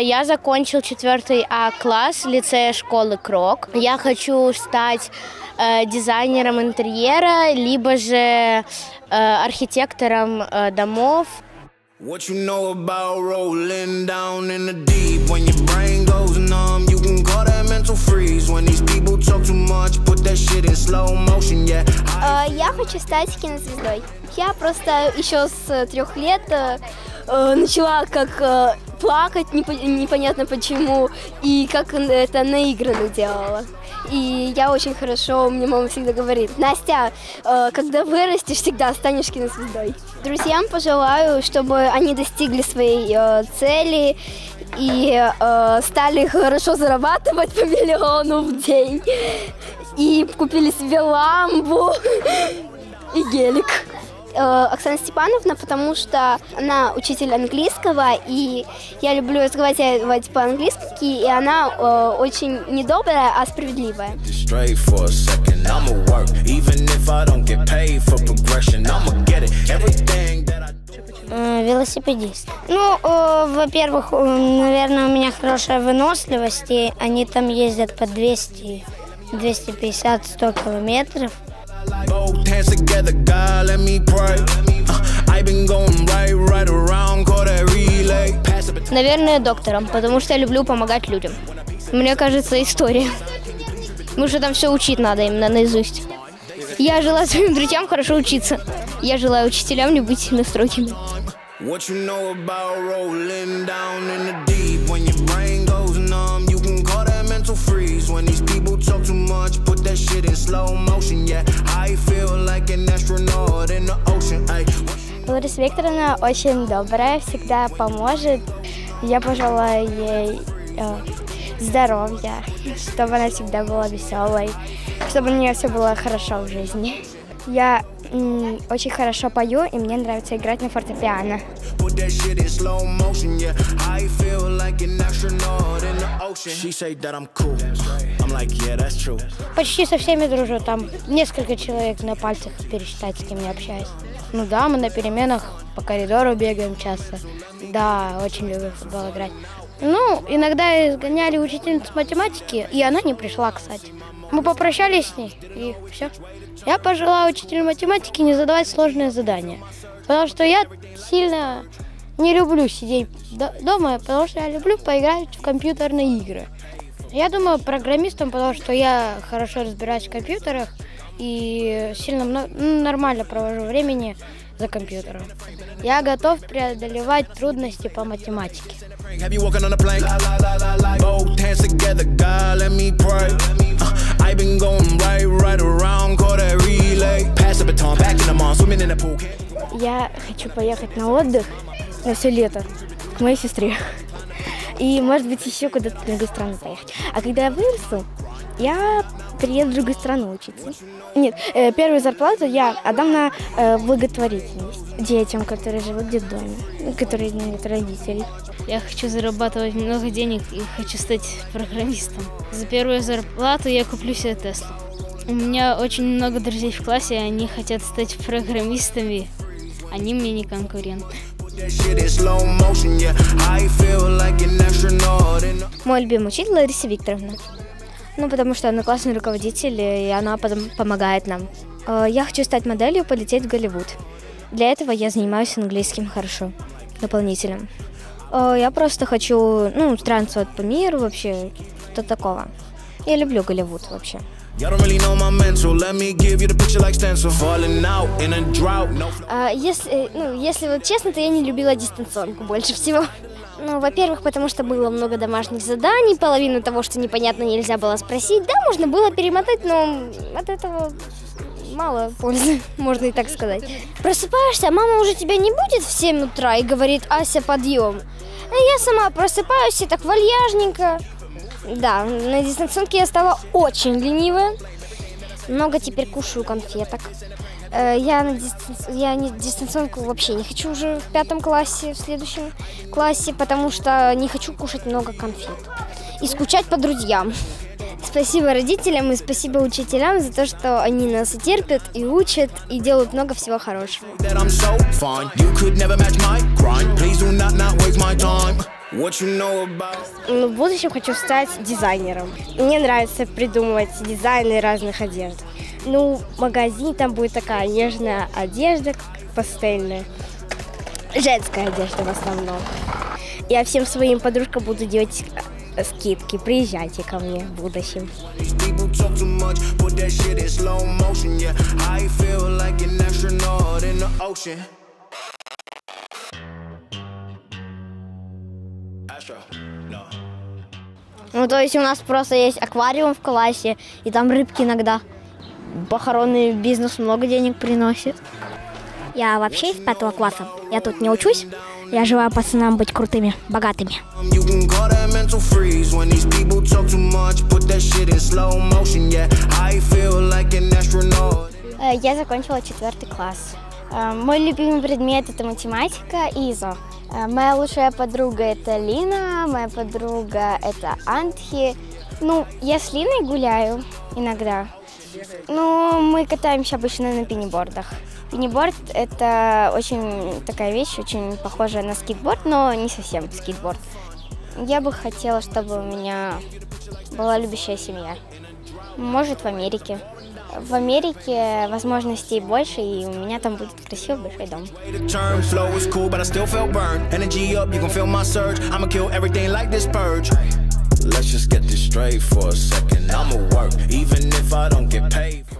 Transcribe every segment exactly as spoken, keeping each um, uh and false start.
Я закончил четвертый А класс лицея школы Крок. Я хочу стать дизайнером интерьера, либо же архитектором домов. What you know about rolling down in the deep? When your brain goes numb, you can call that mental freeze. When these people talk too much, put that shit in slow motion, yeah. Я хочу стать кинозвездой. Я просто еще с трех лет начала как плакать, непонятно почему, и как это наигранно делала. И я очень хорошо, мне мама всегда говорит: Настя, когда вырастешь, всегда станешь кинозвездой. Друзьям пожелаю, чтобы они достигли своей цели и стали хорошо зарабатывать по миллиону в день. И купили себе ламбу и гелик. Оксана Степановна, потому что она учитель английского, и я люблю разговаривать по-английски, и она э, очень не добрая, а справедливая. Велосипедист. Ну, э, во-первых, наверное, у меня хорошая выносливость, и они там ездят по двести, двести пятьдесят, сто километров. Both hands together, God, let me pray. I've been going right, right around, call that relay. Наверное, доктором, потому что я люблю помогать людям. Мне кажется, история. Потому что там все учить надо именно наизусть. Я желаю своим друзьям хорошо учиться. Я желаю учителям не быть сильно строгими. What you know about rolling down in the deep? When your brain goes numb, you can call that mental freeze. When these people talk too much, put that shit in slow motion, yeah. I feel like an astronaut in the ocean. Лариса Викторовна очень добрая, всегда поможет. Я пожелаю ей э, здоровья, чтобы она всегда была веселой, чтобы у нее все было хорошо в жизни. Я очень хорошо пою, и мне нравится играть на фортепиано. Почти со всеми дружу, там несколько человек на пальцах пересчитать, с кем я общаюсь. Ну да, мы на переменах по коридору бегаем часто. Да, очень люблю в футбол играть. Ну, иногда изгоняли учительницу математики, и она не пришла, кстати. Мы попрощались с ней, и все. Я пожелала учителю математики не задавать сложные задания, потому что я сильно не люблю сидеть дома, потому что я люблю поиграть в компьютерные игры. Я думаю, программистом, потому что я хорошо разбираюсь в компьютерах и сильно много, ну, нормально провожу времени за компьютером. Я готов преодолевать трудности по математике. Я хочу поехать на отдых на все лето к моей сестре. И, может быть, еще куда-то в другую страну поехать. А когда я вырасту, я приеду в другую страну учиться. Нет, первую зарплату я отдам на благотворительность детям, которые живут в детдоме, которые имеют родителей. Я хочу зарабатывать много денег и хочу стать программистом. За первую зарплату я куплю себе Теслу. У меня очень много друзей в классе, они хотят стать программистами. Они мне не конкуренты. Мой любимый учитель Лариса Викторовна. Ну, потому что она классный руководитель, и она потом помогает нам. Я хочу стать моделью, полететь в Голливуд. Для этого я занимаюсь английским хорошо, дополнительным. Я просто хочу, ну, странствовать по миру вообще, что-то такого. Я люблю Голливуд вообще. А, если, ну, если вот честно, то я не любила дистанционку больше всего. Ну, во-первых, потому что было много домашних заданий, половину того, что непонятно, нельзя было спросить. Да, можно было перемотать, но от этого мало пользы, можно и так сказать. Просыпаешься, а мама уже тебя не будет в семь утра и говорит: Ася, подъем. А я сама просыпаюсь и так вальяжненько. Да, на дистанционке я стала очень ленивая. Много теперь кушаю конфеток. Я на дистанци... я не... дистанционку вообще не хочу уже в пятом классе, в следующем классе, потому что не хочу кушать много конфет и скучать по друзьям. Спасибо родителям и спасибо учителям за то, что они нас терпят и учат, и делают много всего хорошего. Ну, в будущем хочу стать дизайнером. Мне нравится придумывать дизайны разных одежд. Ну, в магазине там будет такая нежная одежда, пастельная. Женская одежда в основном. Я всем своим подружкам буду делать скидки. Приезжайте ко мне в будущем. Ну, то есть у нас просто есть аквариум в классе, и там рыбки иногда. Похоронный бизнес много денег приносит. Я вообще из пятого класса. Я тут не учусь. Я желаю пацанам быть крутыми, богатыми. Я закончила четвертый класс. Мой любимый предмет – это математика и ИЗО. Моя лучшая подруга – это Лина, моя подруга – это Антхи. Ну, я с Линой гуляю иногда. Ну, мы катаемся обычно на пенибордах. Пениборд – это очень такая вещь, очень похожая на скейтборд, но не совсем скейтборд. Я бы хотела, чтобы у меня была любящая семья. Может, в Америке. В Америке возможностей больше, и у меня там будет красивый большой дом.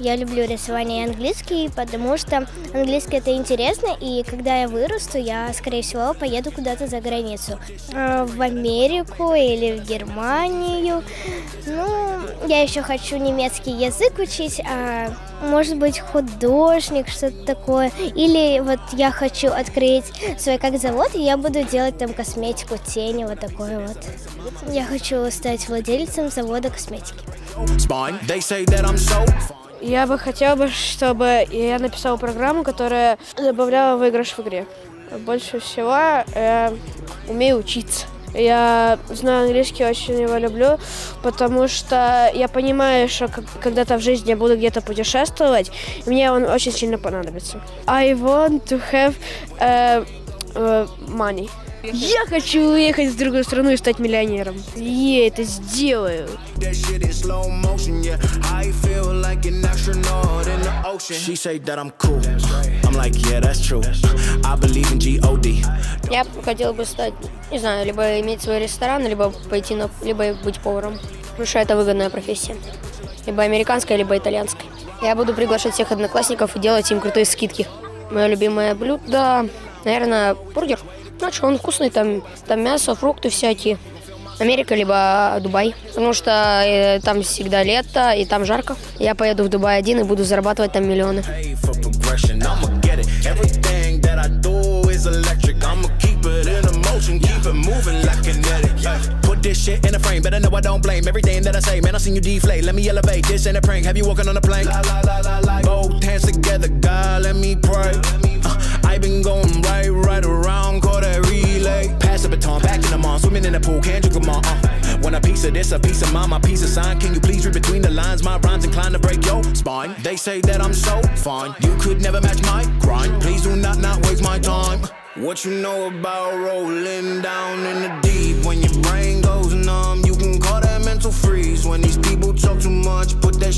Я люблю рисование и английский, потому что английский это интересно, и когда я вырасту, я, скорее всего, поеду куда-то за границу. В Америку или в Германию. Ну, я еще хочу немецкий язык учить, а может быть художник, что-то такое. Или вот я хочу открыть свой как завод, и я буду делать там косметику, тени, вот такое вот. Я хочу стать владельцем завода косметики. Я бы хотела бы, чтобы я написала программу, которая добавляла выигрыш в игре. Больше всего я умею учиться. Я знаю английский, очень его люблю, потому что я понимаю, что когда-то в жизни я буду где-то путешествовать, и мне он очень сильно понадобится. I want to have uh, uh, money. Я хочу уехать в другую страну и стать миллионером. И я это сделаю. Я хотела бы стать, не знаю, либо иметь свой ресторан, либо пойти на, либо быть поваром. Потому что это выгодная профессия. Либо американская, либо итальянская. Я буду приглашать всех одноклассников и делать им крутые скидки. Мое любимое блюдо, наверное, бургер. Значит, он вкусный, там, там мясо, фрукты всякие. Америка либо Дубай, потому что э, там всегда лето и там жарко. Я поеду в Дубай один и буду зарабатывать там миллионы. Put that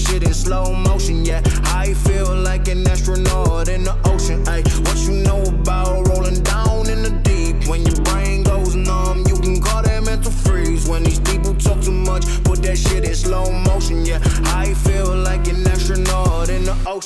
shit in slow motion, yeah. I feel like an astronaut in the